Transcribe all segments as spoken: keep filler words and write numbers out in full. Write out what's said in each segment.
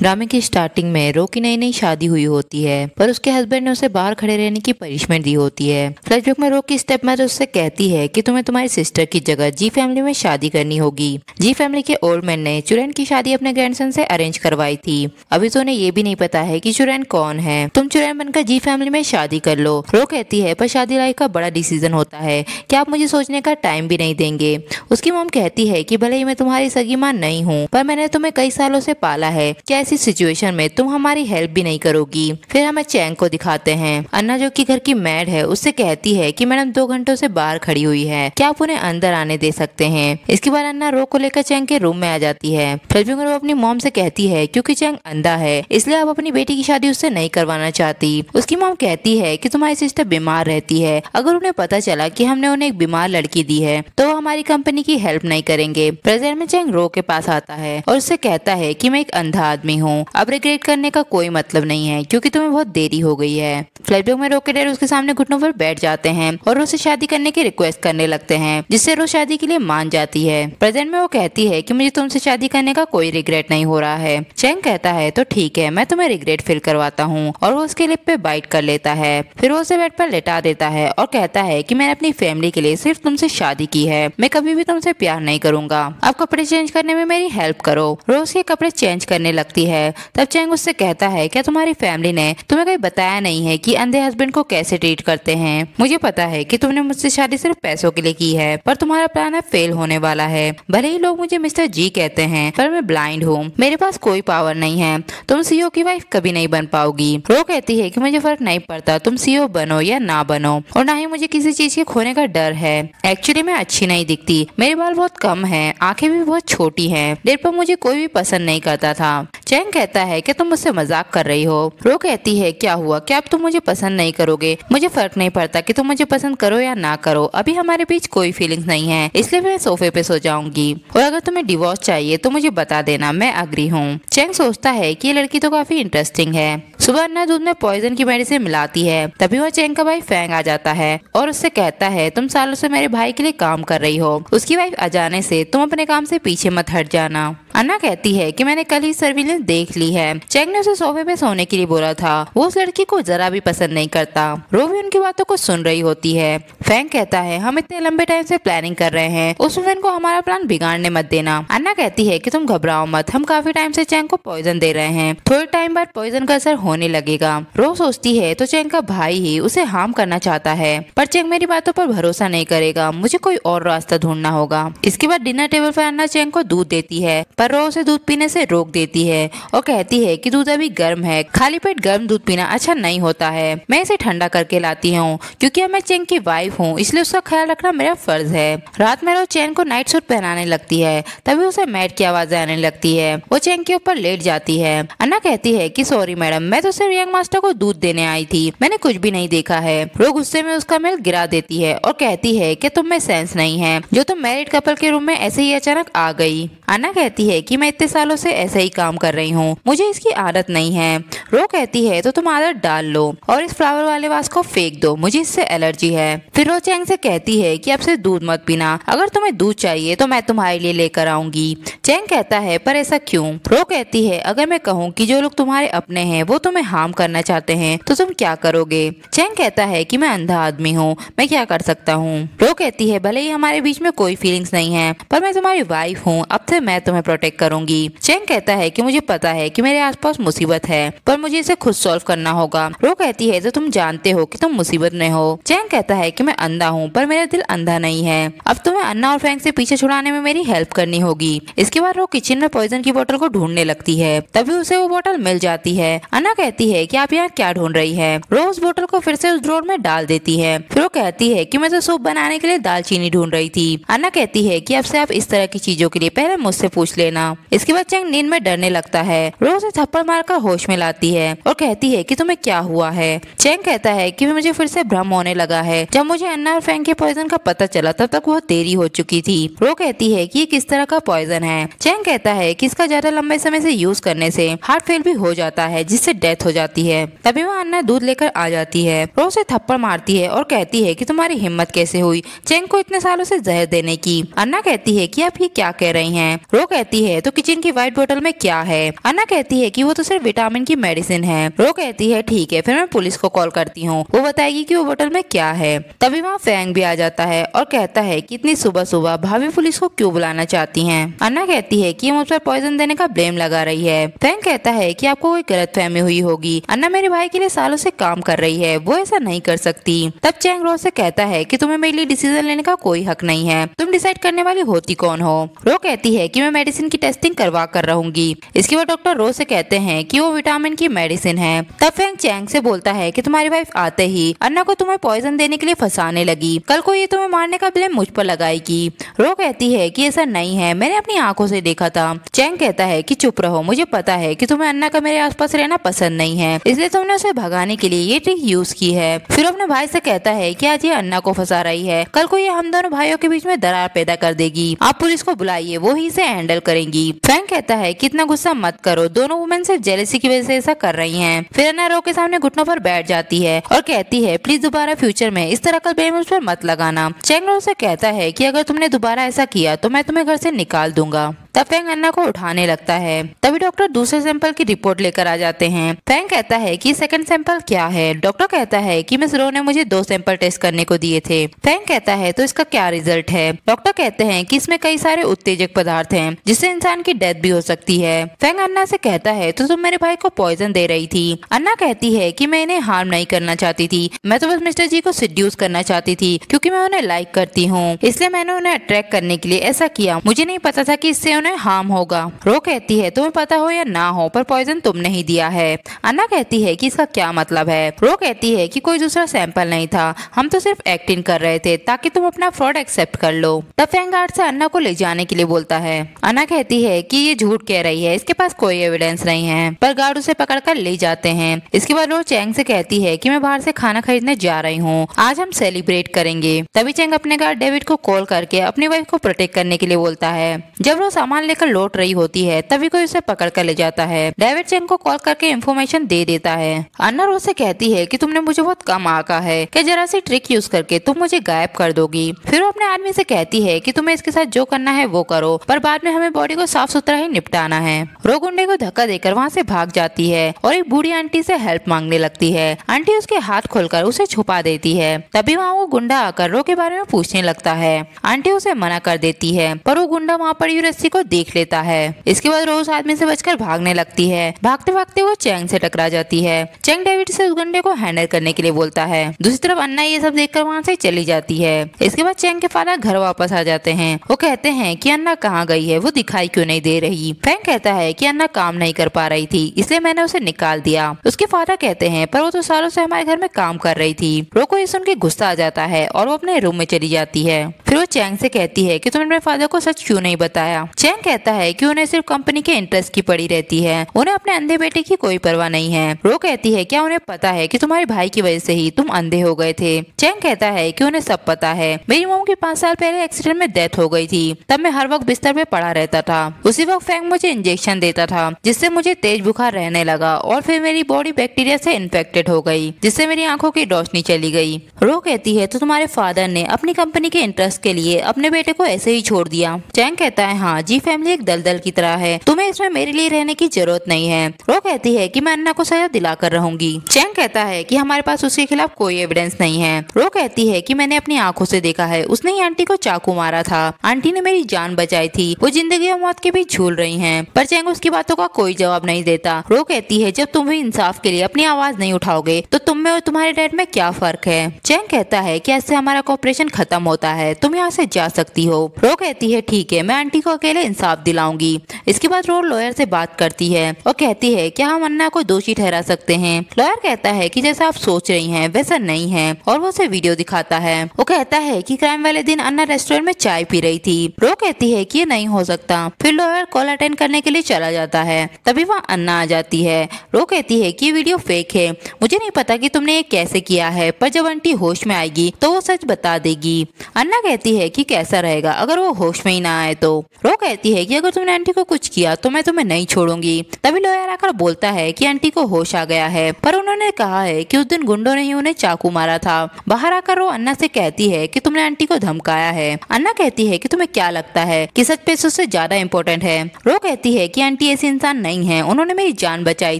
ड्रामे की स्टार्टिंग में रो की नई नई शादी हुई होती है पर उसके हस्बैंड ने उसे बाहर खड़े रहने की पनिशमेंट दी होती है। फ्लैशबैक में रो की स्टेप मदर उससे कहती है कि तुम्हें तुम्हारी सिस्टर की जगह जी फैमिली में शादी करनी होगी। जी फैमिली के ओल्ड मैन ने चुरेन की शादी अपने ग्रैंडसन से अरेंज करवाई थी। अभी तो उन्हें ये भी नहीं पता है कि चुरेन कौन है। तुम चुरेन बनकर जी फैमिली में शादी कर लो, रो कहती है, पर शादी लाइफ का बड़ा डिसीजन होता है कि आप मुझे सोचने का टाइम भी नहीं देंगे। उसकी मॉम कहती है कि भले ही मैं तुम्हारी सगी मां नहीं हूं पर मैंने तुम्हें कई सालों से पाला है, क्या ऐसी सिचुएशन में तुम हमारी हेल्प भी नहीं करोगी। फिर हमें चैंग को दिखाते हैं। अन्ना जो कि घर की मैड है उससे कहती है कि मैडम दो घंटों से बाहर खड़ी हुई है, क्या आप उन्हें अंदर आने दे सकते हैं। इसके बाद अन्ना रो को लेकर चैंग के रूम में आ जाती है। फिर रो अपनी मॉम से कहती है क्योंकि चैंग अंधा है इसलिए आप अपनी बेटी की शादी उससे नहीं करवाना चाहती। उसकी मॉम कहती है कि तुम्हारी सिस्टर बीमार रहती है, अगर उन्हें पता चला कि हमने उन्हें एक बीमार लड़की दी है तो वो हमारी कंपनी की हेल्प नहीं करेंगे। प्रेजेंट में चैंग रो के पास आता है और उससे कहता है कि मैं एक अंधा आदमी हूँ, अब रिग्रेट करने का कोई मतलब नहीं है क्योंकि तुम्हें बहुत देरी हो गई है। फ्लैशबैक में रो के डैड उसके सामने घुटनों पर बैठ जाते हैं और रो से शादी करने की रिक्वेस्ट करने लगते हैं, जिससे रो शादी के लिए मान जाती है। प्रेजेंट में वो कहती है कि मुझे तुमसे शादी करने का कोई रिग्रेट नहीं हो रहा है। चैंग कहता है तो ठीक है मैं तुम्हें रिग्रेट फील करवाता हूँ और वो उसके लिप पे बाइट कर लेता है। फिर वो उसे बेड पर लेटा देता है और कहता है कि मैंने अपनी फैमिली के लिए सिर्फ तुमसे शादी की है, मैं कभी भी तुमसे प्यार नहीं करूंगा, अब कपड़े चेंज करने में मेरी हेल्प करो। रो उसके कपड़े चेंज करने लगती है। तब चैंग उससे कहता है क्या तुम्हारी फैमिली ने तुम्हें कहीं बताया नहीं है कि अंधे हस्बैंड को कैसे ट्रीट करते हैं। मुझे पता है कि तुमने मुझसे शादी सिर्फ पैसों के लिए की है पर तुम्हारा प्लान अब फेल होने वाला है। भले ही लोग मुझे मिस्टर जी कहते हैं पर मैं ब्लाइंड हूँ, मेरे पास कोई पावर नहीं है, तुम सीईओ की वाइफ कभी नहीं बन पाओगी। रो कहती है कि मुझे फर्क नहीं पड़ता तुम सीईओ बनो या ना बनो और ना ही मुझे किसी चीज के खोने का डर है। एक्चुअली मैं अच्छी नहीं दिखती, मेरे बाल बहुत कम हैं, आंखें भी बहुत छोटी हैं, देर पर मुझे कोई भी पसंद नहीं करता था। चैंग कहता है कि तुम मुझसे मजाक कर रही हो। रो कहती है क्या हुआ, क्या अब तुम मुझे पसंद नहीं करोगे, मुझे फर्क नहीं पड़ता कि तुम मुझे पसंद करो या ना करो, अभी हमारे बीच कोई फीलिंग्स नहीं है इसलिए मैं सोफे पे सो जाऊंगी और अगर तुम्हें डिवोर्स चाहिए तो मुझे बता देना, मैं अग्री हूँ। चैंग सोचता है कि ये लड़की तो काफी इंटरेस्टिंग है। सुबह अन्ना दूध में पॉइजन की मेडिसिन मिलाती है। तभी वो चैंग का भाई फेंग आ जाता है और उससे कहता है तुम सालों से मेरे भाई के लिए काम कर रही हो, उसकी वाइफ आ जाने से तुम अपने काम से पीछे मत हट जाना। अन्ना कहती है कि मैंने कल ही सर्विलेंस देख ली है, चैंग ने उसे सोफे पे सोने के लिए बोला था, वो उस लड़की को जरा भी पसंद नहीं करता। रो भी उनकी बातों को सुन रही होती है। फेंग कहता है हम इतने लंबे टाइम से प्लानिंग कर रहे हैं, उस वुमेन को हमारा प्लान बिगाड़ने मत देना। अन्ना कहती है कि तुम घबराओ मत, हम काफी टाइम से चैंग को पॉइजन दे रहे हैं, थोड़े टाइम बाद पॉइजन का असर होने लगेगा। रो सोचती है तो चैंग का भाई ही उसे हार्म करना चाहता है पर चैंग मेरी बातों पर भरोसा नहीं करेगा, मुझे कोई और रास्ता ढूंढना होगा। इसके बाद डिनर टेबल पर अन्ना चैंग को दूध देती है पर रो उसे दूध पीने से रोक देती है और कहती है कि दूध अभी गर्म है, खाली पेट गर्म दूध पीना अच्छा नहीं होता है, मैं इसे ठंडा करके लाती हूँ क्योंकि मैं चैंग की वाइफ हूँ इसलिए उसका ख्याल रखना मेरा फर्ज है। रात में रो चैंग को नाइट सूट पहनाने लगती है। तभी उसे मैड की आवाज आने लगती है, वो चैंग के ऊपर लेट जाती है। अन्ना कहती है कि सॉरी मैडम मैं तो सिर्फ यंग मास्टर को दूध देने आई थी, मैंने कुछ भी नहीं देखा है। रो गुस्से में उसका मेल गिरा देती है और कहती है कि तुम में सेंस नहीं है जो तुम मैरिड कपल के रूम में ऐसे ही अचानक आ गई। अन्ना कहती है कि मैं इतने सालों से ऐसे ही काम कर रही हूँ, मुझे इसकी आदत नहीं है। रो कहती है तो तुम आदत डाल लो और इस फ्लावर वाले वास को फेंक दो, मुझे इससे एलर्जी है। फिर रो चैंग से कहती है कि अब से दूध मत पीना, अगर तुम्हें दूध चाहिए तो मैं तुम्हारे लिए लेकर आऊंगी। चैंग कहता है पर ऐसा क्यों। रो कहती है अगर मैं कहूँ कि जो लोग तुम्हारे अपने हैं वो तुम्हें हार्म करना चाहते हैं तो तुम क्या करोगे। चैंग कहता है कि मैं अंधा आदमी हूँ, मैं क्या कर सकता हूँ। रो कहती है भले ही हमारे बीच में कोई फीलिंग्स नहीं है पर मैं तुम्हारी वाइफ हूँ, अब से मैं तुम्हें प्रोटेक्ट करूंगी। चैंग कहता है कि मुझे पता है कि मेरे आसपास मुसीबत है पर मुझे इसे खुद सॉल्व करना होगा। रो कहती है तो तुम जानते हो कि तुम मुसीबत में हो। चैंग कहता है कि मैं अंधा हूँ पर मेरा दिल अंधा नहीं है, अब तुम्हें अन्ना और फेंग से पीछे छुड़ाने में मेरी हेल्प करनी होगी। इसके बाद रो किचन में पॉइजन की बोतल को ढूंढने लगती है। तभी उसे वो बोतल मिल जाती है। अन्ना कहती है कि आप यहाँ क्या ढूंढ रही है। रो उस बोतल को फिर से उस ड्रॉर में डाल देती है। फिर वो कहती है कि मैं तो सूप बनाने के लिए दालचीनी ढूंढ रही थी। अन्ना कहती है कि अब से आप इस तरह की चीजों के लिए पहले मुझसे पूछ लेना। इसके बाद चैंग नींद में डरने लगता है। रो उसे थप्पड़ मारकर होश में लाती है और कहती है कि तुम्हें क्या हुआ है। चैंग कहता है कि मुझे फिर से भ्रम होने लगा है, जब मुझे अन्ना और फेंग के पॉइजन का पता चला तब तक बहुत देरी हो चुकी थी। रो कहती है कि ये किस तरह का पॉइजन है। चैंग कहता है कि इसका ज्यादा लंबे समय से यूज करने से हार्ट फेल भी हो जाता है जिससे डेथ हो जाती है। तभी वह अन्ना दूध लेकर आ जाती है। रो उसे थप्पड़ मारती है और कहती है कि तुम्हारी हिम्मत कैसे हुई चैंग को इतने सालों से जहर देने की। अन्ना कहती है कि आप ये क्या कह रही हैं। रो कहती पूछती है तो किचन की व्हाइट बोतल में क्या है। अन्ना कहती है कि वो तो सिर्फ विटामिन की मेडिसिन है। रो कहती है ठीक है, फिर मैं पुलिस को कॉल करती हूँ, वो बताएगी कि वो बोतल में क्या है। तभी वहाँ फेंग भी आ जाता है और कहता है कि इतनी सुबह सुबह भाभी पुलिस को क्यों बुलाना चाहती हैं। अन्ना कहती है कि मुझ पर पॉइजन देने का ब्लेम लगा रही है। फेंग कहता है कि आपको कोई गलतफहमी हुई होगी, अन्ना मेरे भाई के लिए सालों से काम कर रही है, वो ऐसा नहीं कर सकती। तब चैंग रो से कहता है कि तुम्हें मेरे लिए डिसीजन लेने का कोई हक नहीं है, तुम डिसाइड करने वाली होती कौन हो। रो कहती है कि मैं मेडिसिन की टेस्टिंग करवा कर रहूंगी। इसके बाद डॉक्टर रो से कहते हैं कि वो विटामिन की मेडिसिन है। तब फेंग चैंग से बोलता है कि तुम्हारी वाइफ आते ही अन्ना को तुम्हें पॉइजन देने के लिए फंसाने लगी, कल को ये तुम्हें मारने का ब्लेम मुझ पर लगाएगी। रो कहती है कि ऐसा नहीं है, मैंने अपनी आंखों से देखा था। चैंग कहता है कि चुप रहो, मुझे पता है कि तुम्हें अन्ना का मेरे आसपास रहना पसंद नहीं है, इसलिए तुमने उसे भगाने के लिए ये ट्रिक यूज की है। फिर अपने भाई से कहता है कि आज ये अन्ना को फंसा रही है, कल को ये हम दोनों भाइयों के बीच में दरार पैदा कर देगी, आप पुलिस को बुलाइए, वो ही इसे हैंडल करेंगी। फेंग कहता है कि इतना गुस्सा मत करो, दोनों वुमेन सिर्फ जेलसी की वजह से ऐसा कर रही हैं। फिर अन्ना रो के सामने घुटनों पर बैठ जाती है और कहती है प्लीज दोबारा फ्यूचर में इस तरह का ब्लेम उस पर मत लगाना। चैंग रो से कहता है कि अगर तुमने दोबारा ऐसा किया तो मैं तुम्हें घर से निकाल दूंगा। तब फेंग अन्ना को उठाने लगता है। तभी डॉक्टर दूसरे सैंपल की रिपोर्ट लेकर आ जाते हैं। फेंग कहता है कि सेकंड सैंपल क्या है। डॉक्टर कहता है कि मिस रो ने मुझे दो सैंपल टेस्ट करने को दिए थे। फेंग कहता है तो इसका क्या रिजल्ट है। डॉक्टर कहते हैं कि इसमें कई सारे उत्तेजक पदार्थ हैं, जिससे इंसान की डेथ भी हो सकती है। फेंग अन्ना से कहता है तो तुम मेरे भाई को पॉइजन दे रही थी। अन्ना कहती है कि मैं इन्हें हार्म नहीं करना चाहती थी, मैं तो बस मिस्टर जी को सिड्यूस करना चाहती थी, क्योंकि मैं उन्हें लाइक करती हूँ, इसलिए मैंने उन्हें अट्रैक्ट करने के लिए ऐसा किया, मुझे नहीं पता था कि इससे उन्हें हार्म होगा। रो कहती है तुम्हें पता हो या ना हो, पर पॉइजन तुमने ही दिया है। अन्ना कहती है कि इसका क्या मतलब है। रो कहती है कि कोई दूसरा सैंपल नहीं था, हम तो सिर्फ एक्टिंग कर रहे थे ताकि तुम अपना फ्रॉड एक्सेप्ट कर लो। तब फेंग गार्ड से अन्ना को ले जाने के लिए बोलता है। अन्ना कहती है कि ये झूठ कह रही है, इसके पास कोई एविडेंस नहीं है, पर गार्ड उसे पकड़ कर ले जाते हैं। इसके बाद रो चैंग से कहती है कि मैं बाहर से खाना खरीदने जा रही हूँ, आज हम सेलिब्रेट करेंगे। तभी चैंग अपने गार्ड डेविड को कॉल करके अपनी वाइफ को प्रोटेक्ट करने के लिए बोलता है। जब रो सामान लेकर लौट रही होती है तभी कोई उसे पकड़ कर ले जाता है। डेविड चैंग को कॉल करके इन्फॉर्मेशन दे देता है। अन्ना रो से कहती है कि तुमने मुझे बहुत कम आका है, क्या जरा सी ट्रिक यूज करके तुम मुझे गायब कर दोगी। फिर वो अपने आदमी से कहती है कि तुम्हें इसके साथ जो करना है वो करो, पर बाद में हमें बॉडी को साफ सुथरा ही निपटाना है। रो गुंडे को धक्का देकर वहाँ से भाग जाती है और एक बूढ़ी आंटी से हेल्प मांगने लगती है। आंटी उसके हाथ खोलकर उसे छुपा देती है। तभी वहाँ वो गुंडा आकर रो के बारे में पूछने लगता है। आंटी उसे मना कर देती है, पर वो गुंडा वहाँ पड़ी रस्सी को देख लेता है। इसके बाद रो उस आदमी से बचकर भागने लगती है। भागते भागते वो चैंग से टकरा जाती है। चैंग डेविड से उस गुंडे को हैंडल करने के लिए बोलता है। दूसरी तरफ अन्ना ये सब देखकर वहाँ से चली जाती है। इसके बाद चैंग के फादर घर वापस आ जाते हैं। वो कहते हैं कि अन्ना कहाँ गई है, वो दिखाई क्यों नहीं दे रही। फेंग कहता है कि अन्ना काम नहीं कर पा रही थी, इसलिए मैंने उसे निकाल दिया। उसके फादर कहते हैं पर वो तो सालों से हमारे घर में काम कर रही थी। रो को ये सुन के गुस्सा आ जाता है और वो अपने रूम में चली जाती है। फिर वो चैंग से कहती है कि तुमने अपने फादर को सच क्यों नहीं बताया। चैंग कहता है कि उन्हें सिर्फ कंपनी के इंटरेस्ट की पड़ी रहती है, उन्हें अपने अंधे बेटे की कोई परवाह नहीं है। रो कहती है क्या उन्हें पता है कि तुम्हारे भाई की वजह से ही तुम अंधे हो गए थे। चैंग कहता है कि उन्हें सब पता है, मेरी मॉम की पाँच साल पहले एक्सीडेंट में डेथ हो गई थी, तब मैं हर वक्त बिस्तर में पड़ा रहता था। उसी वक्त फेंग मुझे इंजेक्शन देता था, जिससे मुझे तेज बुखार रहने लगा और फिर मेरी बॉडी बैक्टीरिया से इन्फेक्टेड हो गई, जिससे मेरी आंखों की रोशनी चली गई। रो कहती है तो तुम्हारे फादर ने अपनी कंपनी के इंटरेस्ट के लिए अपने बेटे को ऐसे ही छोड़ दिया। चैंग कहता है हाँ जी, फैमिली एक दलदल की तरह है, तुम्हें इसमें मेरे लिए रहने की जरूरत नहीं है। रो कहती है कि मैं अन्ना को सजा दिलाकर रहूंगी। चैंग कहता है कि हमारे पास उसके खिलाफ कोई एविडेंस नहीं है। रो कहती है कि मैंने अपनी आंखों से देखा है, उसने ही आंटी को चाकू मारा था, आंटी ने मेरी जान बचाई थी, वो जिंदगी और मौत के बीच झूल रही है। पर चैंग उसकी बातों का कोई जवाब नहीं देता। रो कहती है जब तुम भी इंसाफ के लिए अपनी आवाज नहीं उठाओगे तो तुम में और तुम्हारे डैड में क्या फर्क है। चैंग कहता है कि ऐसे हमारा कोऑपरेशन खत्म होता है, तुम यहाँ से जा सकती हो। रो कहती है ठीक है, मैं आंटी को अकेले इंसाफ दिलाऊंगी। इसके बाद रो लॉयर से बात करती है और कहती है क्या हम अन्ना को दोषी ठहरा सकते हैं। लॉयर कहता है कि जैसा आप सोच रही हैं वैसा नहीं है, और वो उसे वीडियो दिखाता है। वो कहता है कि क्राइम वाले दिन अन्ना रेस्टोरेंट में चाय पी रही थी। रो कहती है कि ये नहीं हो सकता। फिर लॉयर कॉल अटेंड करने के लिए चला जाता है। तभी वहाँ अन्ना आ जाती है। रो कहती है कि वीडियो फेक है, मुझे नहीं पता कि तुमने ये कैसे किया है, पर जब आंटी होश में आएगी तो वो सच बता देगी। अन्ना कहती है कि कैसा रहेगा अगर वो होश में ही ना आए तो। रो कहती कहती है कि अगर तुमने आंटी को कुछ किया तो मैं तुम्हें नहीं छोड़ूंगी। तभी लोयर आकर बोलता है कि आंटी को होश आ गया है, पर उन्होंने कहा है कि उस दिन गुंडों ने ही उन्हें चाकू मारा था। बाहर आकर वो अन्ना से कहती है कि तुमने आंटी को धमकाया है। अन्ना कहती है कि तुम्हें क्या लगता है कि सच पैसों से ज्यादा इम्पोर्टेंट है। रो कहती है कि आंटी ऐसी इंसान नहीं है, उन्होंने मेरी जान बचाई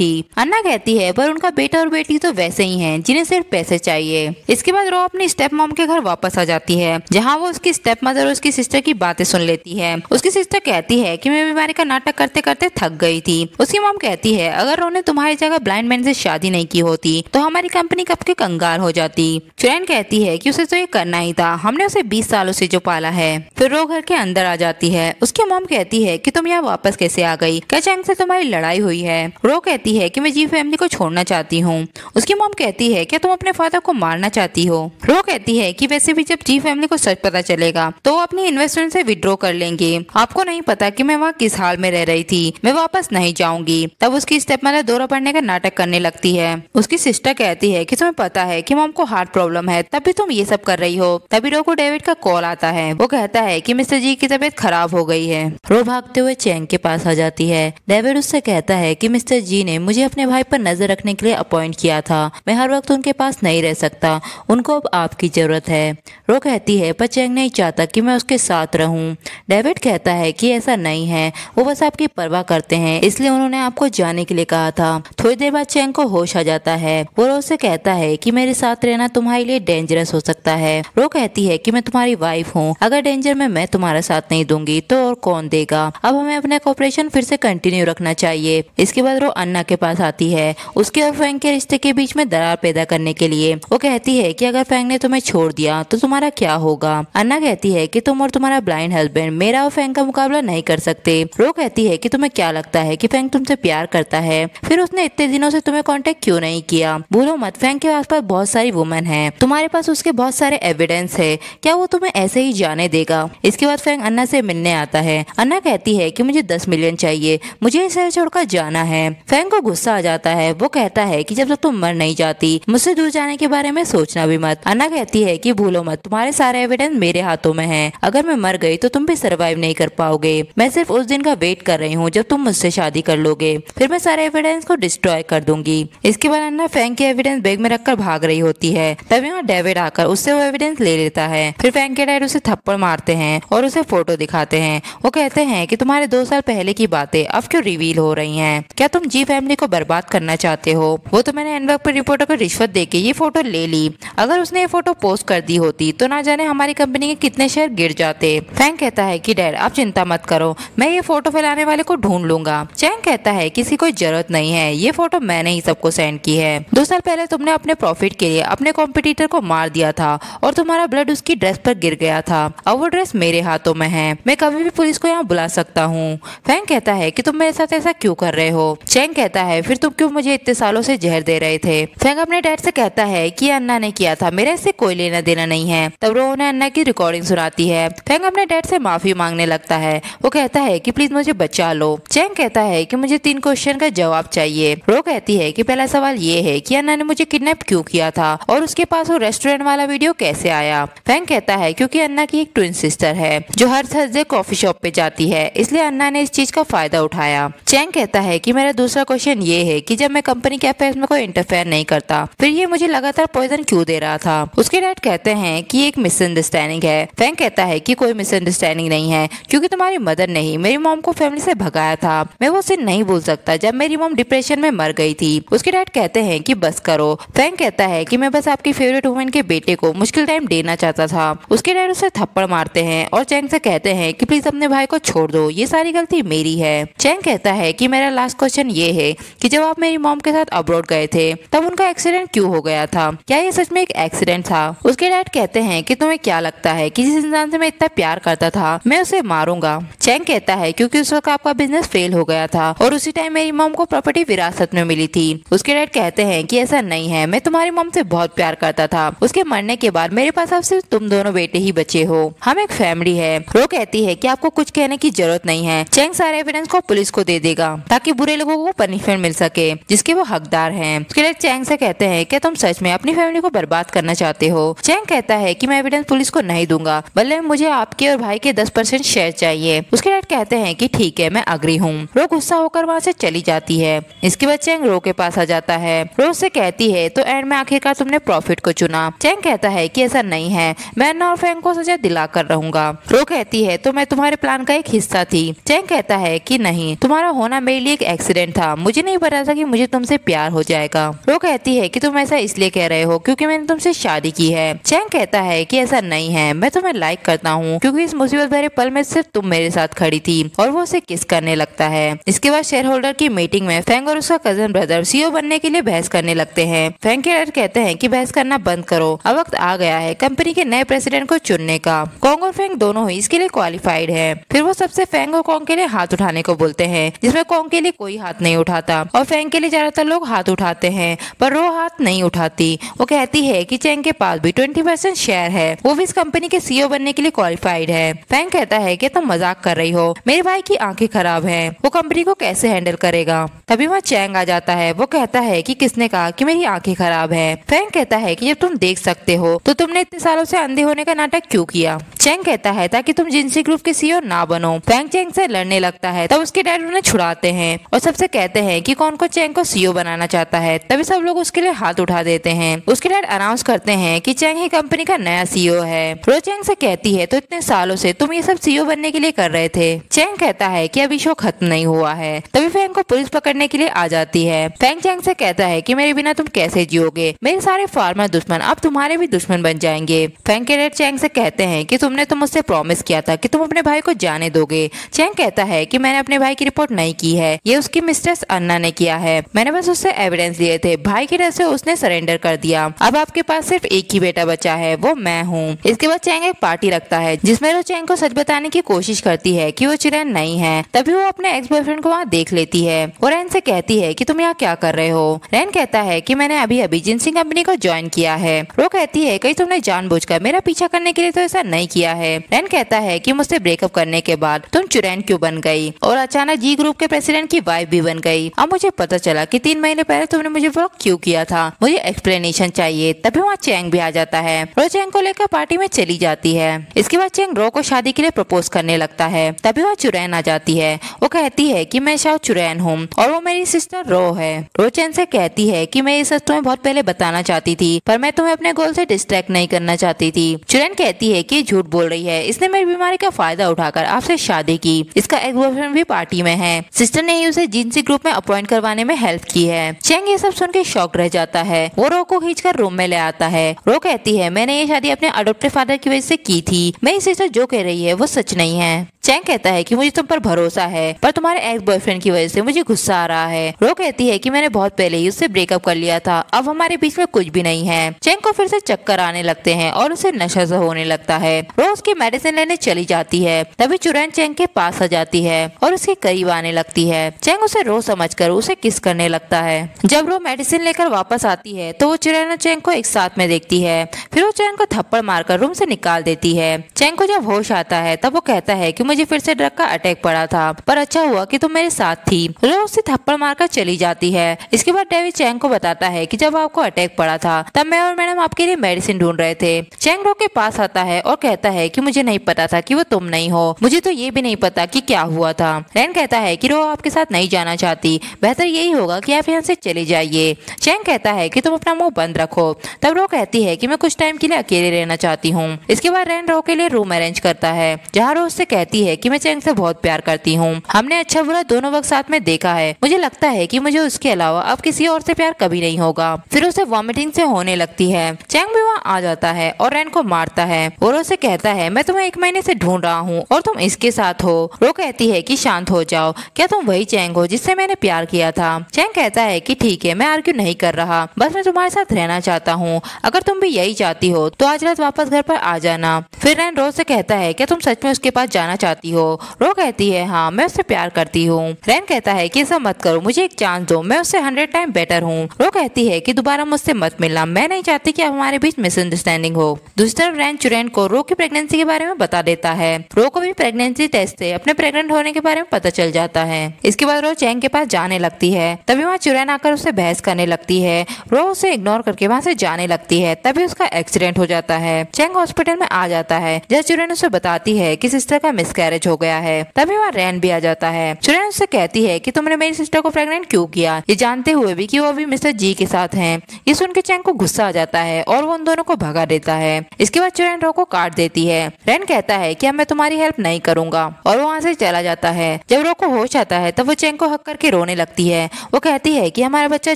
थी। अन्ना कहती है पर उनका बेटा और बेटी तो वैसे ही हैं जिन्हें सिर्फ पैसे चाहिए। इसके बाद रो अपनी स्टेप मॉम के घर वापस आ जाती है, जहाँ वो उसकी स्टेप मदर और उसकी सिस्टर की बातें सुन लेती है। उसकी सिस्टर कहती है कि मैं बीमारी का नाटक करते करते थक गई थी। उसकी मॉम कहती है अगर रो ने तुम्हारी जगह ब्लाइंड मैन से शादी नहीं की होती तो हमारी कंपनी कब के कंगाल हो जाती। चुरेन कहती है कि उसे तो ये करना ही था, हमने उसे बीस सालों से जो पाला है। फिर रो घर के अंदर आ जाती है। उसकी मॉम कहती है कि तुम यहाँ वापस कैसे आ गई, क्या चैंग से तुम्हारी लड़ाई हुई है। रो कहती है कि मैं जी फैमिली को छोड़ना चाहती हूँ। उसकी मॉम कहती है क्या तुम अपने फादर को मारना चाहती हो। रो कहती है कि वैसे भी जब जी फैमिली को सच पता चलेगा तो वो अपनी इन्वेस्टमेंट से विड्रॉ कर लेंगे। आपको नहीं पता कि मैं वहाँ किस हाल में रह रही थी, मैं वापस नहीं जाऊंगी। तब उसकी स्टेप मदर दौरा पड़ने का नाटक करने लगती है। उसकी सिस्टर कहती है कि तुम्हें पता है कि मॉम को हार्ट प्रॉब्लम है, तब भी तुम ये सब कर रही हो। तभी रो को डेविड का कॉल आता है। वो कहता है कि मिस्टर जी की तबीयत खराब हो गई है। रो भागते हुए चैंग के पास आ जाती है। डेविड उससे कहता है कि मिस्टर जी ने मुझे अपने भाई पर नजर रखने के लिए अपॉइंट किया था, मैं हर वक्त उनके पास नहीं रह सकता, उनको अब आपकी जरूरत है। रो कहती है पर चैंग नहीं चाहता कि मैं उसके साथ रहूं। डेविड कहता है कि ऐसा नहीं है, वो बस आपकी परवाह करते हैं, इसलिए उन्होंने आपको जाने के लिए कहा था। थोड़ी देर बाद चैंग को होश आ जाता है। वो रो से कहता है कि मेरे साथ रहना तुम्हारे लिए डेंजरस हो सकता है। रो कहती है कि मैं तुम्हारी वाइफ हूँ, अगर डेंजर में मैं तुम्हारा साथ नहीं दूंगी तो और कौन देगा। अब हमें अपना कोऑपरेशन फिर से कंटिन्यू रखना चाहिए। इसके बाद रो अन्ना के पास आती है, उसके और फैंग के रिश्ते के बीच में दरार पैदा करने के लिए। वो कहती है कि अगर फैंग ने तुम्हें छोड़ दिया तो तुम्हारा क्या होगा। अन्ना कहती है कि तुम और तुम्हारा ब्लाइंड हस्बैंड मेरा और फैंग का मुकाबला नहीं कर सकते। रो कहती है कि तुम्हें क्या लगता है कि फैंग तुमसे प्यार करता है, फिर उसने इतने दिनों से तुम्हें कॉन्टेक्ट क्यों नहीं किया। भूलो मत फैंग के आस पास बहुत सारी वुमेन है, तुम्हारे पास उसके बहुत सारे एविडेंस है, क्या वो तुम्हें ऐसे ही जाने देगा। इसके बाद फैंग अन्ना से मिलने आता है। अन्ना कहती है कि मुझे दस मिलियन चाहिए, मुझे इसे छोड़कर जाना है। फैंग को गुस्सा आ जाता है। वो कहता है कि जब तक तुम मर नहीं जाती मुझसे दूर जाने के बारे में सोचना भी मत। अन्ना कहती है कि भूलो मत, तुम्हारे सारे एविडेंस मेरे हाथों में है, अगर मैं मर गई तो तुम भी सर्वाइव नहीं कर पाओगे। मैं सिर्फ उस दिन का वेट कर रही हूँ जब तुम मुझसे शादी कर लोगे, फिर मैं सारे एविडेंस को डिस्ट्रॉय कर दूंगी। इसके बाद अन्ना फैंग के एविडेंस बैग में रखकर भाग रही होती है। तभी वहाँ डेविड आकर उससे वो एविडेंस ले लेता है। फिर फैंग के डैड उसे थप्पड़ मारते हैं और उसे फोटो दिखाते हैं। वो कहते हैं कि तुम्हारे दो साल पहले की बातें अब क्यों रिवील हो रही हैं? क्या तुम जी फैमिली को बर्बाद करना चाहते हो? वो तो मैंने एनवर्क पर रिपोर्टर को रिश्वत देके ये फोटो ले ली, अगर उसने ये फोटो पोस्ट कर दी होती तो ना जाने हमारी कंपनी के कितने शेयर गिर जाते। फैंग कहता है कि डैड आप चिंता मत करो, मैं ये फोटो फैलाने वाले को ढूंढ लूंगा। चैंग कहता है किसी कोई जरूरत नहीं है, ये फोटो मैंने ही सबको सेंड की है। दो साल पहले तुमने अपने प्रॉफिट के लिए अपने कॉम्पिटिटर को मार दिया था और तुम्हारा ब्लड उसकी ड्रेस पर गिर गया था। अब वो ड्रेस मेरे हाथों में है, मैं कभी भी पुलिस को यहाँ बुला सकता हूँ। फैंग कहता है कि तुम मेरे साथ ऐसा क्यों कर रहे हो। चैंग कहता है फिर तुम क्यों मुझे इतने सालों से जहर दे रहे थे। फैंग अपने डैड से कहता है कि अन्ना ने किया था, मेरा इससे कोई लेना देना नहीं है। तब रो उन्हें अन्ना की रिकॉर्डिंग सुनाती है। फैंग अपने डैड से माफी मांगने लगता है। वो कहता है कि प्लीज मुझे बचा लो। चैंग कहता है कि मुझे तीन क्वेश्चन का जवाब चाहिए। रो कहती है कि पहला सवाल ये है कि अन्ना ने मुझे किडनैप क्यों किया था और उसके पास वो रेस्टोरेंट वाला वीडियो कैसे आया। फैंग कहता है क्योंकि अन्ना की एक ट्विन सिस्टर है जो हर थर्सडे कॉफी शॉप पे जाती है, इसलिए अन्ना ने इस चीज का फायदा उठाया। चैंग कहता है कि मेरा दूसरा क्वेश्चन ये है कि जब मैं कंपनी के अफेयर्स में कोई इंटरफेयर नहीं करता फिर ये मुझे लगातार पॉइजन क्यों दे रहा था। उसके डैड कहते हैं कि एक मिसअंडरस्टैंडिंग है। फैंग कहता है कि कोई मिसअंडरस्टैंडिंग नहीं है, क्योंकि तुम्हारी मदर ने ही मेरी मॉम को फैमिली से भगाया था। मैं वो सिर्फ नहीं भूल सकता जब मेरी मॉम डिप्रेशन में मर गई थी। उसके डैड कहते हैं कि बस करो। फैंग कहता है कि मैं बस आपकी फेवरेट वुमेन के बेटे को मुश्किल टाइम देना चाहता था। उसके डैड उसे थप्पड़ मारते हैं और चैंग से कहते हैं कि प्लीज अपने भाई को छोड़ दो, ये सारी गलती मेरी है। चैंग कहता है कि मेरा लास्ट क्वेश्चन ये है कि जब आप मेरी मॉम के साथ अब्रॉड गए थे तब उनका एक्सीडेंट क्यों हो गया था, क्या ये सच में एक एक्सीडेंट था। उसके डैड कहते हैं कि तुम्हें क्या लगता है कि जिस इंसान से मैं इतना प्यार करता था मैं उसे मारूंगा। चैंग कहता है क्योंकि उस वक्त आपका बिजनेस फेल हो गया था और उसी टाइम मेरी मॉम को प्रॉपर्टी विरासत में मिली थी। उसके डैड कहते हैं कि ऐसा नहीं है, मैं तुम्हारी मॉम से बहुत प्यार करता था, उसके मरने के बाद मेरे पास अब सिर्फ तुम दोनों बेटे ही बचे हो, हम एक फैमिली है। रो कहती है कि आपको कुछ कहने की जरूरत नहीं है, चैंग सारे एविडेंस को पुलिस को दे देगा ताकि बुरे लोगों को पनिशमेंट मिल सके जिसके वो हकदार हैं। उसके डैड चैंग से कहते हैं कि तुम सच में अपनी फैमिली को बर्बाद करना चाहते हो। चैंग कहता है कि मैं एविडेंस पुलिस को नहीं दूंगा, भले मुझे आपके और भाई के दस परसेंट शेयर चाहिए। चाहिए। उसके डैड कहते हैं कि ठीक है, मैं अग्री हूँ। रो गुस्सा होकर वहाँ से चली जाती है। इसके बाद चेंग रो के पास आ जाता है। रो से कहती है तो एंड में आखिरकार तुमने प्रॉफिट को चुना। चेंग कहता है कि ऐसा नहीं है, मैं अन्ना और फेंग को सजा दिला कर रहूंगा। रो कहती है तो मैं तुम्हारे प्लान का एक हिस्सा थी। चेंग कहता है कि नहीं, तुम्हारा होना मेरे लिए एक एक्सीडेंट था, मुझे नहीं पता था कि मुझे तुमसे प्यार हो जाएगा। रो कहती है कि तुम ऐसा इसलिए कह रहे हो क्योंकि मैंने तुमसे शादी की है। चेंग कहता है कि ऐसा नहीं है, मैं तुम्हें लाइक करता हूँ क्योंकि इस मुसीबत भरे पल में सिर्फ तुम मेरे साथ खड़ी थी। और वो उसे किस करने लगता है। इसके बाद शेयर होल्डर की मीटिंग में फेंग और उसका कजन ब्रदर सीईओ बनने के लिए बहस करने लगते हैं। फेंग के डैड कहते हैं कि बहस करना बंद करो, अब वक्त आ गया है कंपनी के नए प्रेसिडेंट को चुनने का। कॉन्ग और फेंग दोनों ही इसके लिए क्वालिफाइड है। फिर वो सबसे फेंग और कॉन्ग के लिए हाथ उठाने को बोलते हैं, जिसमें कॉन्ग के लिए कोई हाथ नहीं उठाता और फेंग के लिए ज्यादातर लोग हाथ उठाते हैं, पर रो हाथ नहीं उठाती। वो कहती है कि चेंग के पास भी ट्वेंटी परसेंट शेयर है, वो भी इस कंपनी के सीईओ बनने के लिए क्वालिफाइड है। फेंग कहता है कि तुम मजाक कर रही हो, मेरे भाई की आंखें खराब हैं, वो कंपनी को कैसे हैंडल करेगा। तभी वहाँ चेंग आ जाता है। वो कहता है कि किसने कहा कि मेरी आंखें खराब है। फेंग कहता है कि जब तुम देख सकते हो तो तुमने इतने सालों से अंधे होने का नाटक क्यों किया। चेंग कहता है ताकि तुम जिनसी ग्रुप के सीईओ ना बनो। फेंग चेंग से लड़ने लगता है, तब उसके डैड उन्हें छुड़ाते हैं और सबसे कहते हैं कि कौन को चेंग को सीईओ बनाना चाहता है। तभी सब लोग उसके लिए हाथ उठा देते हैं। उसके डैड अनाउंस करते हैं कि चेंग ही कंपनी का नया सीईओ है। रो चेंग से कहती है तो इतने सालों से तुम ये सब सीईओ बनने के लिए कर रहे थे। चेंग कहता है कि अभी शो खत्म नहीं हुआ है। तभी फेंग को पुलिस पकड़ने के लिए आ जाती है। फेंग चेंग से कहता है कि मेरे बिना तुम कैसे जियोगे, मेरे सारे फार्मर दुश्मन अब तुम्हारे भी दुश्मन बन जाएंगे। फेंग के डैड चेंग से कहते हैं कि तुमने तो मुझसे प्रॉमिस किया था कि तुम अपने भाई को जाने दोगे। चेंग कहता है कि मैंने अपने भाई की रिपोर्ट नहीं की है, ये उसकी मिस्ट्रेस अन्ना ने किया है, मैंने बस उससे एविडेंस लिए थे। भाई की डर से उसने सरेंडर कर दिया, अब आपके पास सिर्फ एक ही बेटा बचा है, वो मैं हूँ। इसके बाद चेंग एक पार्टी रखता है जिसमें वो चेंग को सच बताने की कोशिश करती है कि वो चुरेन नहीं है। तभी वो अपने एक्स बॉयफ्रेंड को वहाँ देख लेती है और रेन से कहती है कि तुम यहाँ क्या कर रहे हो। रेन कहता है कि मैंने अभी अभी जिनसी कंपनी को ज्वाइन किया है। वो कहती है कहीं तुमने जानबूझकर मेरा पीछा करने के लिए तो ऐसा नहीं किया है। रेन कहता है कि मुझसे ब्रेकअप करने के बाद तुम चुरेन क्यों बन गई और अचानक जी ग्रुप के प्रेसिडेंट की वाइफ भी बन गई। अब मुझे पता चला कि तीन महीने पहले तुमने मुझे ब्लॉक क्यों किया था, मुझे एक्सप्लेनेशन चाहिए। तभी वहाँ चेंग भी आ जाता है। रो चेंग को लेकर पार्टी में चली जाती है। इसके बाद चेंग रो को शादी के लिए प्रपोज करने लगता है। तभी वहाँ चुरेन आ जाती है। वो कहती है कि मैं शाओ चुरेन हूँ और वो मेरी सिस्टर रो है। रो चेंग से कहती है कि मैं ये सच तुम्हें बहुत पहले बताना चाहती थी, पर मैं तुम्हें अपने गोल से डिस्ट्रैक्ट नहीं करना चाहती थी। चुरेन कहती है कि झूठ बोल रही है, इसने मेरी बीमारी का फायदा उठाकर आपसे शादी की। इसका एक्स बॉयफ्रेंड भी पार्टी में है, सिस्टर ने ही उसे जिनसी ग्रुप में अपॉइंट करवाने में हेल्प की है। चेंग ये सब सुन के शॉक रह जाता है। वो रो को खींचकर रूम में ले आता है। रो कहती है मैंने ये शादी अपने अडोप्टेड फादर की वजह से की थी, मेरी सिस्टर जो कह रही है वो सच नहीं है। चेंग कहता है कि मुझे तुम पर भरोसा है, पर तुम्हारे एक्स बॉयफ्रेंड की वजह से मुझे गुस्सा आ रहा है। रो कहती है कि मैंने बहुत पहले ही उससे ब्रेकअप कर लिया था, अब हमारे बीच में कुछ भी नहीं है। चेंग को फिर से चक्कर आने लगते हैं और उसे नशा सा होने लगता है। रो उसकी मेडिसिन लेने चली जाती है। तभी चुरेन चेंग के पास आ जाती है और उसके करीब आने लगती है। चेंग उसे रो समझकर उसे किस करने लगता है। जब रो मेडिसिन लेकर वापस आती है तो वो चुरेन और चेंग को एक साथ में देखती है। फिर वो चुरेन को थप्पड़ मारकर रूम से निकाल देती है। चेंग को जब होश आता है तब वो कहता है कि मुझे फिर से ड्रग का अटैक पड़ा था, पर अच्छा हुआ कि तुम मेरे साथ थी। रो उससे थप्पड़ मारकर चली जाती है। इसके बाद डेविड चेंग को बताता है कि जब आपको अटैक पड़ा था तब मैं और मैडम आपके लिए मेडिसिन ढूंढ रहे थे। चेंग रो के पास आता है और कहता है कि मुझे नहीं पता था कि वो तुम नहीं हो, मुझे तो ये भी नहीं पता कि क्या हुआ था। रेन कहता है कि रो आपके साथ नहीं जाना चाहती, बेहतर यही होगा कि आप यहाँ से चले जाइए। चेंग कहता है कि तुम अपना मुंह बंद रखो। तब रो कहती है कि मैं कुछ टाइम के लिए अकेले रहना चाहती हूँ। इसके बाद रेन रो के लिए रूम अरेंज करता है, जहाँ रो उससे कहती है कि मैं चेंग से बहुत प्यार करती हूँ, हमने अच्छा बुरा दोनों वक्त साथ में देखा है, मुझे लगता है कि मुझे उसके अलावा अब किसी और से प्यार कभी नहीं होगा। फिर उसे वॉमिटिंग से होने लगती है। चेंग भी वहाँ आ जाता है और रेन को मारता है और उसे कहता है मैं तुम्हें एक महीने से ढूंढ रहा हूँ और तुम इसके साथ हो। रो कहती है कि शांत हो जाओ, क्या तुम वही चेंग हो जिससे मैंने प्यार किया था। चेंग कहता है कि ठीक है, मैं आर्ग्यू नहीं कर रहा, बस मैं तुम्हारे साथ रहना चाहता हूँ, अगर तुम भी यही चाहती हो तो आज रात वापस घर पर आ जाना। फिर रेन रो से कहता है क्या तुम सच में उसके पास जाना चाहती हो। रो कहती है हाँ, मैं उससे प्यार करती हूँ। रेन कहता है कि ऐसा मत करो, मुझे एक चांस दो, मैं उससे हंड्रेड टाइम बेटर हूँ। रो कहती है कि दोबारा मुझसे मत मिलना, मैं नहीं चाहती कि हमारे बीच मिसअंडरस्टैंडिंग हो। दूसरी तरफ रेन चुरेन को रो की प्रेगनेंसी के बारे में बता देता है। रो को भी प्रेगनेंसी टेस्ट से अपने प्रेग्नेंट होने के बारे में पता चल जाता है। इसके बाद रो चेंग के पास जाने लगती है। तभी वहाँ चुरेन आकर उससे बहस करने लगती है। रो उसे इग्नोर करके वहाँ से जाने लगती है। तभी उसका एक्सीडेंट हो जाता है। चेंग हॉस्पिटल में आ जाता है, जहाँ चुरेन उसे बताती है की सिस्टर का मिस miscarriage हो गया है। तभी वहाँ रेन भी आ जाता है। चुरेन उससे कहती है कि तुमने मेरी सिस्टर को प्रेग्नेंट क्यों किया, ये जानते हुए भी कि वो अभी मिस्टर जी के साथ हैं। ये सुनकर चैंग को गुस्सा आ जाता है और वो उन दोनों को भगा देता है। इसके बाद चुरेन रो को काट देती है। रेन कहता है कि अब मैं तुम्हारी हेल्प नहीं करूंगा और वहाँ से चला जाता है। जब रो को होश आता है तब वो चैंग को हक करके रोने लगती है। वो कहती है कि हमारा बच्चा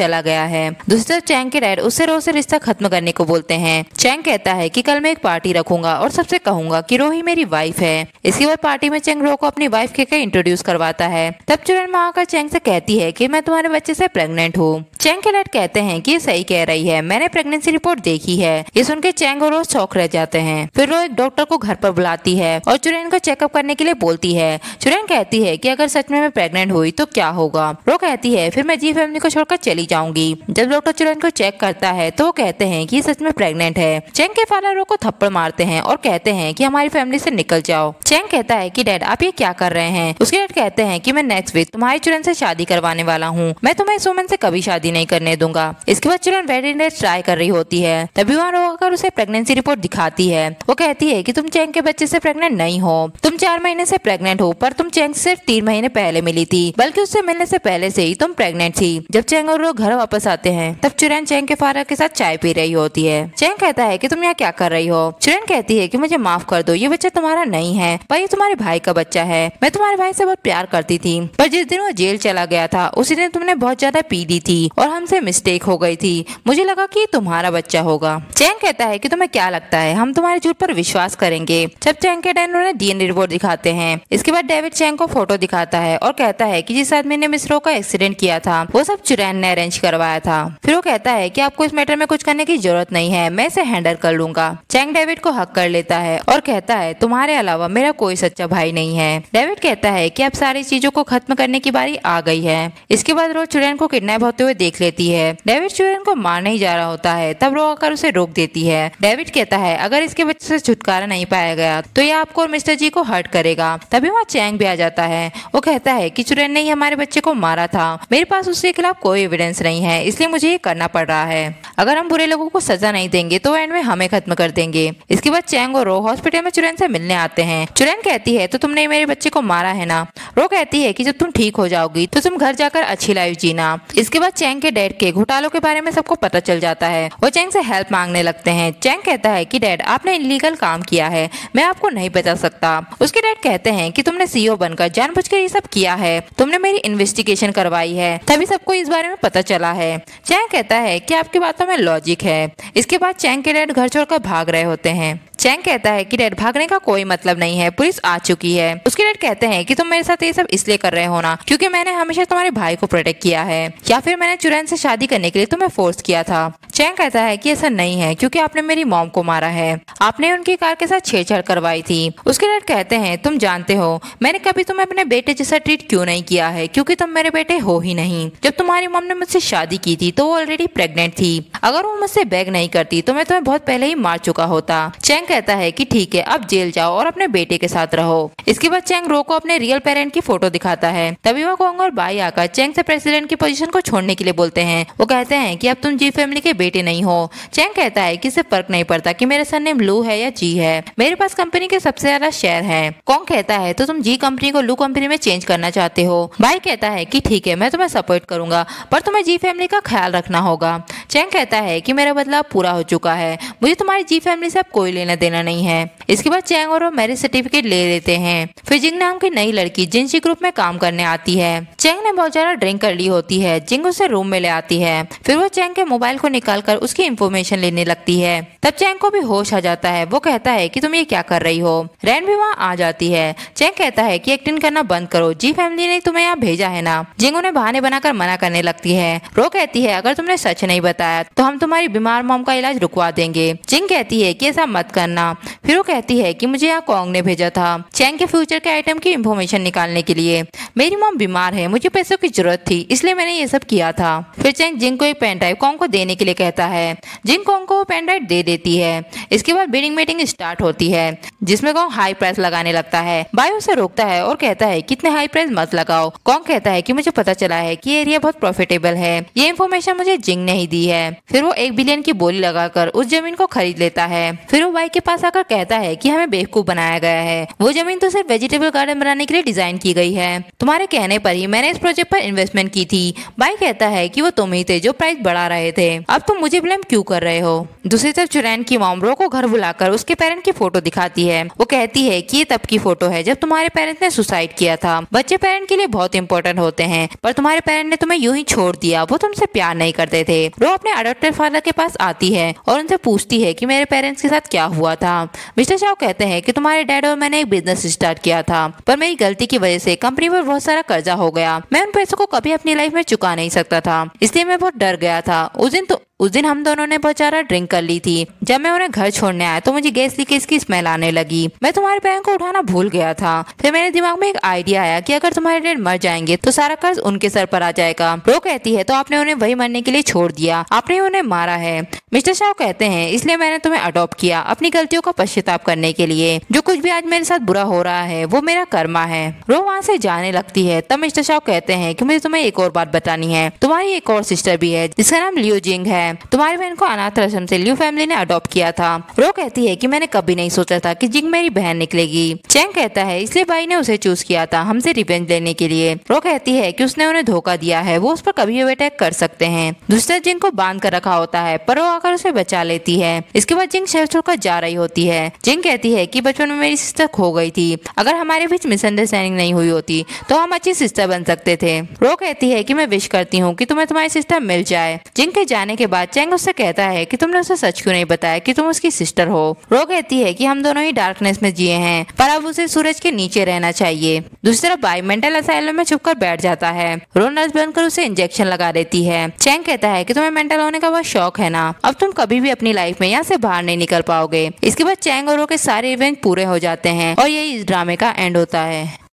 चला गया है। दूसरी तरफ चैंग के डैड उससे रो से रिश्ता खत्म करने को बोलते हैं। चैंग कहता है कि कल मैं एक पार्टी रखूंगा और सबसे कहूंगा कि रो ही मेरी वाइफ है। इसके बाद पार्टी में चैंग रो को अपनी वाइफ के कहीं इंट्रोड्यूस करवाता है। तब चुरेन वहाँ आकर चैंग से कहती है कि मैं तुम्हारे बच्चे से प्रेग्नेंट हूँ। चैंग के डैड कहते हैं कि ये सही कह रही है, मैंने प्रेगनेंसी रिपोर्ट देखी है। ये सुनकर चैंग और रो शौक रह जाते हैं। फिर रो एक डॉक्टर को घर पर बुलाती है और चुरेन को चेकअप करने के लिए बोलती है। चुरेन कहती है कि अगर सच में मैं प्रेग्नेंट हुई तो क्या होगा। रो कहती है फिर मैं जी फैमिली को छोड़कर चली जाऊंगी। जब डॉक्टर चुरेन को चेक करता है तो वो कहते हैं कि सच में प्रेग्नेंट है। चैंग के फादर रो को थप्पड़ मारते हैं और कहते हैं कि हमारी फैमिली से निकल जाओ। चैंग कहता है कि डैड आप ये क्या कर रहे हैं। उसके डैड कहते हैं कि मैं नेक्स्ट वीक तुम्हारी चुरेन से शादी करवाने वाला हूँ, मैं तुम्हें इस वुमन से कभी शादी नहीं करने दूंगा। इसके बाद चुरेन वेडिंग डे ट्राई कर रही होती है। तभी वहाँ रो आकर उसे प्रेगनेंसी रिपोर्ट दिखाती है। वो कहती है कि तुम चैंग के बच्चे से प्रेग्नेंट नहीं हो, तुम चार महीने से प्रेग्नेंट हो, पर तुम चैंग सिर्फ तीन महीने पहले मिली थी, बल्कि उससे मिलने से पहले से ही तुम प्रेग्नेंट थी। जब चैंग और रो घर वापस आते हैं तब चुरेन चैंग के फादर के साथ चाय पी रही होती है। चैंग कहता है कि तुम यहाँ क्या कर रही हो। चुरेन कहती है कि मुझे माफ कर दो, ये बच्चा तुम्हारा नहीं है पर ये तुम्हारे भाई का बच्चा है। मैं तुम्हारे भाई से बहुत प्यार करती थी, पर जिस दिन वो जेल चला गया था उसी दिन तुमने बहुत ज्यादा पी ली थी और हमसे मिस्टेक हो गई थी, मुझे लगा कि तुम्हारा बच्चा होगा। चैंग कहता है कि तुम्हें क्या लगता है हम तुम्हारे झूठ पर विश्वास करेंगे। जब चैंग के डैड उन्हें डीएनए रिपोर्ट दिखाते हैं। इसके बाद डेविड चैंग को फोटो दिखाता है और कहता है कि जिस आदमी ने मिस रो का एक्सीडेंट किया था वो सब चुरेन ने अरेंज करवाया था। फिर वो कहता है कि आपको इस मैटर में कुछ करने की जरूरत नहीं है, मैं इसे हैंडल कर लूंगा। चैंग डेविड को हक कर लेता है और कहता है तुम्हारे अलावा मेरा कोई सच्चा भाई नहीं है। डेविड कहता है कि अब सारी चीजों को खत्म करने की बारी आ गई है। इसके बाद रो चुरेन को किडनैप होते हुए देख लेती है। डेविड चुरेन को मारने ही जा रहा होता है तब रो आकर उसे रोक देती है। डेविड कहता है अगर इसके बच्चे से छुटकारा नहीं पाया गया तो ये आपको और मिस्टर जी को हर्ट करेगा। तभी वहाँ चैंग भी आ जाता है। वो कहता है कि चुरेन ने ही हमारे बच्चे को मारा था, मेरे पास उसके खिलाफ कोई एविडेंस नहीं है, इसलिए मुझे ये करना पड़ रहा है। अगर हम बुरे लोगों को सजा नहीं देंगे तो एंड में हमें खत्म कर देंगे। इसके बाद चैंग और रो हॉस्पिटल में चुरेन से मिलने आते हैं। चुरेन कहती है तो तुमने मेरे बच्चे को मारा है ना। रो कहती है कि जब तुम ठीक हो जाओगी तो तुम घर जाकर अच्छी लाइफ जीना। इसके बाद चैंग के डैड के घोटालों के बारे में सबको पता चल जाता है। वो चैंग से हेल्प मांगने लगते हैं। चैंग कहता है कि डैड आपने इलीगल काम किया है, मैं आपको नहीं बता सकता। उसके डैड कहते हैं कि तुमने सीईओ बनकर जानबूझकर ये सब किया है, तुमने मेरी इन्वेस्टिगेशन करवाई है, तभी सबको इस बारे में पता चला है। चैंग कहता है कि आपकी बातों में लॉजिक है। इसके बाद चैंग के डैड घर छोड़कर भाग रहे होते हैं। चैंग कहता है कि डैड भागने का कोई मतलब नहीं है, पुलिस आ चुकी है। उसके डैड कहते हैं कि तुम मेरे साथ ये सब इसलिए कर रहे हो ना क्योंकि मैंने हमेशा तुम्हारे भाई को प्रोटेक्ट किया है, या फिर मैंने चुरेन से शादी करने के लिए तुम्हें फोर्स किया था। चैंग कहता है कि ऐसा नहीं है क्योंकि आपने मेरी मॉम को मारा है, आपने उनकी कार के साथ छेड़छाड़ करवाई थी। उसके डैड कहते हैं तुम जानते हो मैंने कभी तुम्हें अपने बेटे जैसा ट्रीट क्यों नहीं किया है, क्योंकि तुम मेरे बेटे हो ही नहीं। जब तुम्हारी मॉम ने मुझसे शादी की थी तो वो ऑलरेडी प्रेगनेंट थी, अगर वो मुझसे बैग नहीं करती तो मैं तुम्हें बहुत पहले ही मार चुका होता। चैंग कहता है कि ठीक है अब जेल जाओ और अपने बेटे के साथ रहो। इसके बाद चैंग रो को अपने रियल पेरेंट की फोटो दिखाता है। तभी वह कोंग और बाई आकर चैंग से प्रेसिडेंट की पोजीशन को छोड़ने के लिए बोलते हैं। वो कहते हैं कि अब तुम जी फैमिली के बेटे नहीं हो। चैंग कहता है कि इससे फर्क नहीं पड़ता कि मेरा सरनेम लू है या जी है, मेरे पास कंपनी के सबसे ज्यादा शेयर है। कोंग कहता है तो तुम जी कंपनी को लू कंपनी में चेंज करना चाहते हो। बाई कहता है कि ठीक है मैं तुम्हें सपोर्ट करूंगा, पर तुम्हें जी फैमिली का ख्याल रखना होगा। चैंग कहता है कि मेरा बदलाव पूरा हो चुका है, मुझे तुम्हारी जी फैमिली से अब कोई लेना देना नहीं है। इसके बाद चैंग और वो मैरिज सर्टिफिकेट ले लेते हैं। फिर जिंग नाम की नई लड़की जिन जी ग्रुप में काम करने आती है। चैंग ने बहुत ज्यादा ड्रिंक कर ली होती है। जिंग उसे रूम में ले आती है। फिर वो चैंग के मोबाइल को निकालकर उसकी इन्फॉर्मेशन लेने लगती है। तब चैंग को भी होश आ जाता है। वो कहता है कि तुम ये क्या कर रही हो। रेन भी वहाँ आ जाती है। चैंग कहता है कि एक्टिंग करना बंद करो, जी फैमिली ने तुम्हें यहाँ भेजा है ना। जिंग उन्हें बहाने बनाकर मना करने लगती है। रो कहती है अगर तुमने सच नहीं बताया तो हम तुम्हारी बीमार मॉम का इलाज रुकवा देंगे। जिंग कहती है कि ऐसा मत करना। फिर वो कहती है कि मुझे यहाँ कोंग ने भेजा था चैंग के फ्यूचर के आइटम की इन्फॉर्मेशन निकालने के लिए। मेरी मॉम बीमार है, मुझे पैसों की जरूरत थी, इसलिए मैंने ये सब किया था। फिर चैंग जिंग को एक पेन ड्राइव कोंग को देने के लिए कहता है। जिंग कोंग को वो पेन ड्राइव दे देती है। इसके बाद बिडिंग मीटिंग स्टार्ट होती है जिसमें कोंग हाई प्राइस लगाने लगता है। बाई उसे रोकता है और कहता है कितने हाई प्राइस मत लगाओ। कोंग कहता है कि मुझे पता चला है कि एरिया बहुत प्रॉफिटेबल है, ये इन्फॉर्मेशन मुझे जिंग ने ही दी है। फिर वो एक बिलियन की बोली लगाकर उस जमीन को खरीद लेता है। फिर वो बाई के पास आकर कहता है कि हमें बेवकूफ बनाया गया है, वो जमीन तो सिर्फ वेजिटेबल गार्डन बनाने के लिए डिजाइन की गई है, तुम्हारे कहने पर ही मैंने इस प्रोजेक्ट पर इन्वेस्टमेंट की थी। बाई कहता है कि वो तुम ही थे जो प्राइस बढ़ा रहे थे, अब तुम मुझे ब्लेम क्यों कर रहे हो। दूसरी तरफ चुरैन की मॉम रो को घर बुलाकर उसके पेरेंट की फोटो दिखाती है। वो कहती है कि ये तब की फोटो है जब तुम्हारे पेरेंट्स ने सुसाइड किया था। बच्चे पेरेंट के लिए बहुत इंपॉर्टेंट होते हैं, पर तुम्हारे पेरेंट ने तुम्हें यूं ही छोड़ दिया, वो तुमसे प्यार नहीं करते थे। रो अपने अडॉप्टेड फादर के पास आती है और उनसे पूछती है कि मेरे पेरेंट्स के साथ क्या हुआ था। मिस्टर शाओ कहते हैं कि तुम्हारे डैड और मैंने एक बिजनेस स्टार्ट किया था, पर मेरी गलती की वजह से कंपनी पर बहुत सारा कर्जा हो गया, मैं उन पैसों को कभी अपनी लाइफ में चुका नहीं सकता था, इसलिए मैं बहुत डर गया था। उस दिन तो उस दिन हम दोनों ने बहुत सारा ड्रिंक कर ली थी। जब मैं उन्हें घर छोड़ने आया तो मुझे गैस लीकेज की स्मेल आने लगी, मैं तुम्हारे पैरों को उठाना भूल गया था। फिर मेरे दिमाग में एक आइडिया आया कि अगर तुम्हारे डैड मर जाएंगे तो सारा कर्ज उनके सर पर आ जाएगा। रो कहती है तो आपने उन्हें वही मरने के लिए छोड़ दिया, आपने उन्हें मारा है। मिस्टर शाह कहते हैं इसलिए मैंने तुम्हें अडॉप्ट किया, अपनी गलतियों का पश्चाताप करने के लिए। जो कुछ भी आज मेरे साथ बुरा हो रहा है वो मेरा कर्मा है। रो वहाँ से जाने लगती है, तब मिस्टर शाह कहते हैं कि मुझे तुम्हें एक और बात बतानी है, तुम्हारी एक और सिस्टर भी है जिसका नाम लियो जिंग है, तुम्हारी बहन को अनाथ आश्रम से लियू फैमिली ने अडॉप्ट किया था। रो कहती है कि मैंने कभी नहीं सोचा था कि जिंग मेरी बहन निकलेगी। चेंग कहता है इसलिए बाई ने उसे चूज किया था हमसे रिवेंज लेने के लिए। रो कहती है कि उसने उन्हें धोखा दिया है, वो उस पर कभी भी अटैक कर सकते हैं। दूसरा जिंग को बांध कर रखा होता है, पर रो आकर उसे बचा लेती है। इसके बाद जिंग शहर छोड़कर जा रही होती है। जिंग कहती है कि बचपन में मेरी सिस्टर खो गई थी, अगर हमारे बीच मिसअंडरस्टैंडिंग नहीं हुई होती तो हम अच्छी सिस्टर बन सकते थे। रो कहती है कि मैं विश करती हूँ कि तुम्हें तुम्हारी सिस्टर मिल जाए। जिंग के जाने के बाद चेंग उससे कहता है कि तुमने उसे सच क्यों नहीं बताया कि तुम उसकी सिस्टर हो। रो कहती है कि हम दोनों ही डार्कनेस में जिए हैं, पर अब उसे सूरज के नीचे रहना चाहिए। दूसरी तरफ बाई मेंटल असाइलम में छुपकर बैठ जाता है। रो नर्स बनकर उसे इंजेक्शन लगा देती है। चेंग कहता है कि तुम्हें मेंटल होने का बहुत शौक है ना, अब तुम कभी भी अपनी लाइफ में यहाँ से बाहर नहीं निकल पाओगे। इसके बाद चेंग और रो के सारे इवेंट पूरे हो जाते हैं और यही इस ड्रामे का एंड होता है।